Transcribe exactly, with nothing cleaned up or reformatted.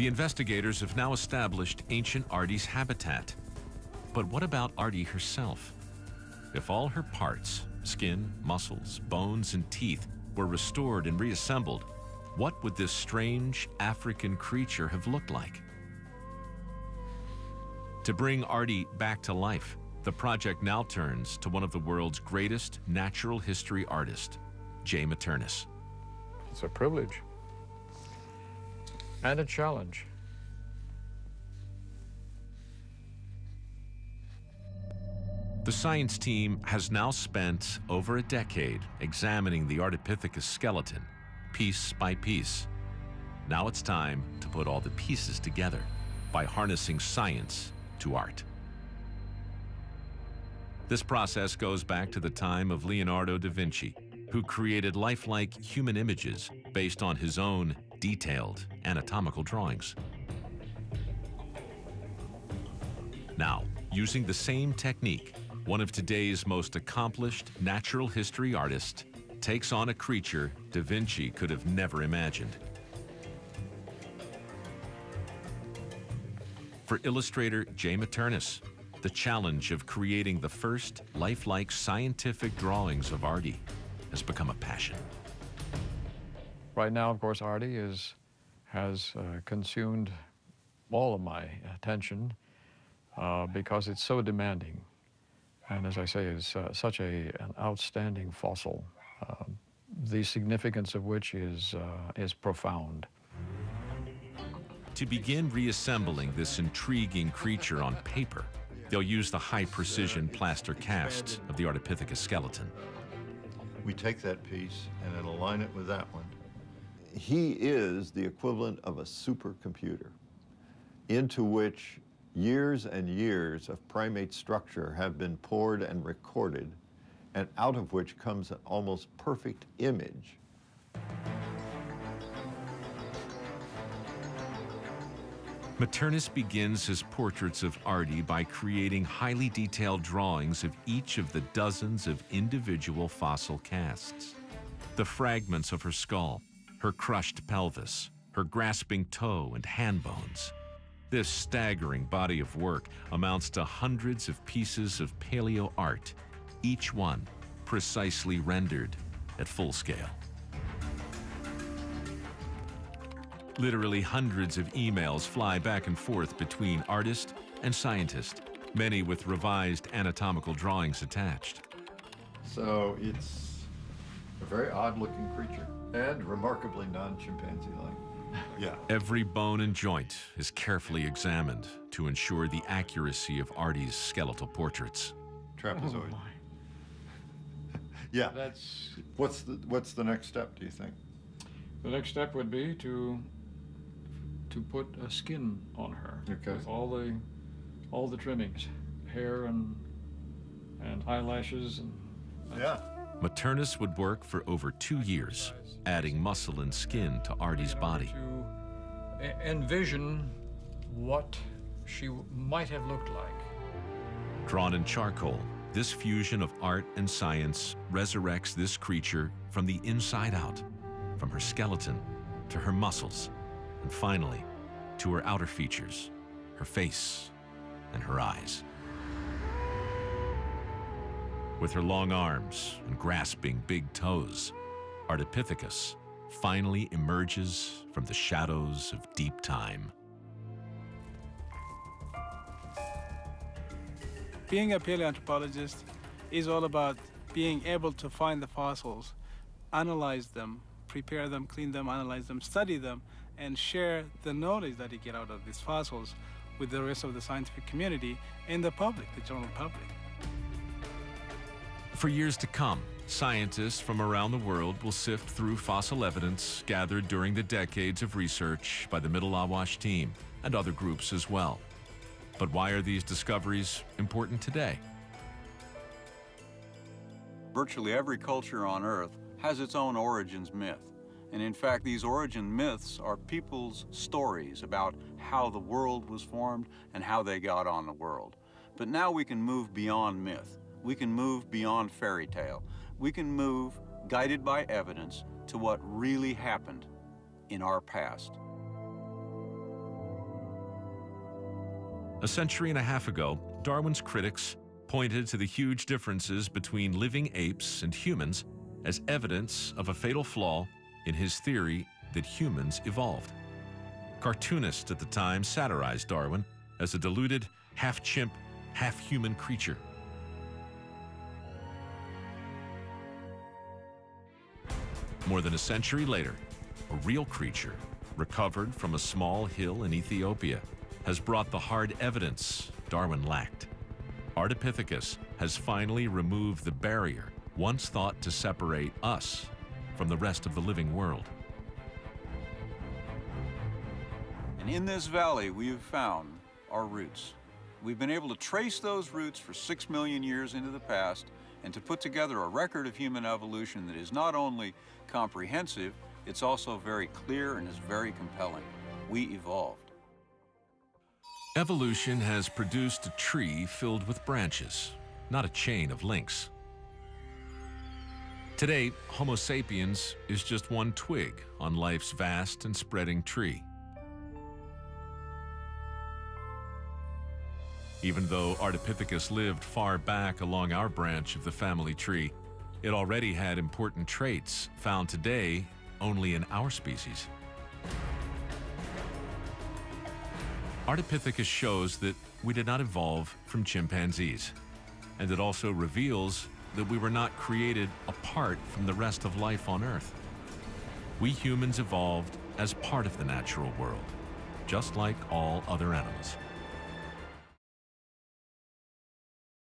The investigators have now established ancient Ardi's habitat. But what about Ardi herself? If all her parts, skin, muscles, bones, and teeth were restored and reassembled, what would this strange African creature have looked like? To bring Ardi back to life, the project now turns to one of the world's greatest natural history artists, Jay Matternes. It's a privilege and a challenge. The science team has now spent over a decade examining the Ardipithecus skeleton, piece by piece. Now it's time to put all the pieces together by harnessing science to art. This process goes back to the time of Leonardo da Vinci, who created lifelike human images based on his own detailed anatomical drawings. Now, using the same technique, one of today's most accomplished natural history artists takes on a creature da Vinci could have never imagined. For illustrator Jay Matternes, the challenge of creating the first lifelike scientific drawings of Ardi has become a passion. Right now, of course, Ardi is, has uh, consumed all of my attention uh, because it's so demanding. And as I say, it's uh, such a, an outstanding fossil, uh, the significance of which is, uh, is profound. To begin reassembling this intriguing creature on paper, they'll use the high-precision plaster casts of the Ardipithecus skeleton. We take that piece and then align it with that one. He is the equivalent of a supercomputer into which years and years of primate structure have been poured and recorded, and out of which comes an almost perfect image. Matternes begins his portraits of Ardi by creating highly detailed drawings of each of the dozens of individual fossil casts. The fragments of her skull, her crushed pelvis, her grasping toe and hand bones. This staggering body of work amounts to hundreds of pieces of paleo art, each one precisely rendered at full scale. Literally hundreds of emails fly back and forth between artist and scientist, many with revised anatomical drawings attached. So it's a very odd-looking creature and remarkably non-chimpanzee-like. Yeah. Every bone and joint is carefully examined to ensure the accuracy of Ardi's skeletal portraits. Trapezoid. Oh yeah. That's. What's the What's the next step? Do you think? The next step would be to to put a skin on her. Okay. With all the all the trimmings, hair and and eyelashes and. Yeah. Matternes would work for over two years, adding muscle and skin to Ardi's body. To envision what she might have looked like. Drawn in charcoal, this fusion of art and science resurrects this creature from the inside out, from her skeleton to her muscles, and finally to her outer features, her face and her eyes. With her long arms and grasping big toes, Ardipithecus finally emerges from the shadows of deep time. Being a paleoanthropologist is all about being able to find the fossils, analyze them, prepare them, clean them, analyze them, study them, and share the knowledge that you get out of these fossils with the rest of the scientific community and the public, the general public. For years to come, scientists from around the world will sift through fossil evidence gathered during the decades of research by the Middle Awash team and other groups as well. But why are these discoveries important today? Virtually every culture on Earth has its own origins myth. And in fact, these origin myths are people's stories about how the world was formed and how they got on the world. But now we can move beyond myth. We can move beyond fairy tale. We can move, guided by evidence, to what really happened in our past. A century and a half ago, Darwin's critics pointed to the huge differences between living apes and humans as evidence of a fatal flaw in his theory that humans evolved. Cartoonists at the time satirized Darwin as a deluded, half-chimp, half-human creature. More than a century later, a real creature, recovered from a small hill in Ethiopia, has brought the hard evidence Darwin lacked. Ardipithecus has finally removed the barrier once thought to separate us from the rest of the living world. And in this valley, we have found our roots. We've been able to trace those roots for six million years into the past and to put together a record of human evolution that is not only comprehensive, it's also very clear and is very compelling. We evolved. Evolution has produced a tree filled with branches, not a chain of links. Today, Homo sapiens is just one twig on life's vast and spreading tree. Even though Ardipithecus lived far back along our branch of the family tree, it already had important traits found today only in our species. Ardipithecus shows that we did not evolve from chimpanzees, and it also reveals that we were not created apart from the rest of life on Earth. We humans evolved as part of the natural world, just like all other animals.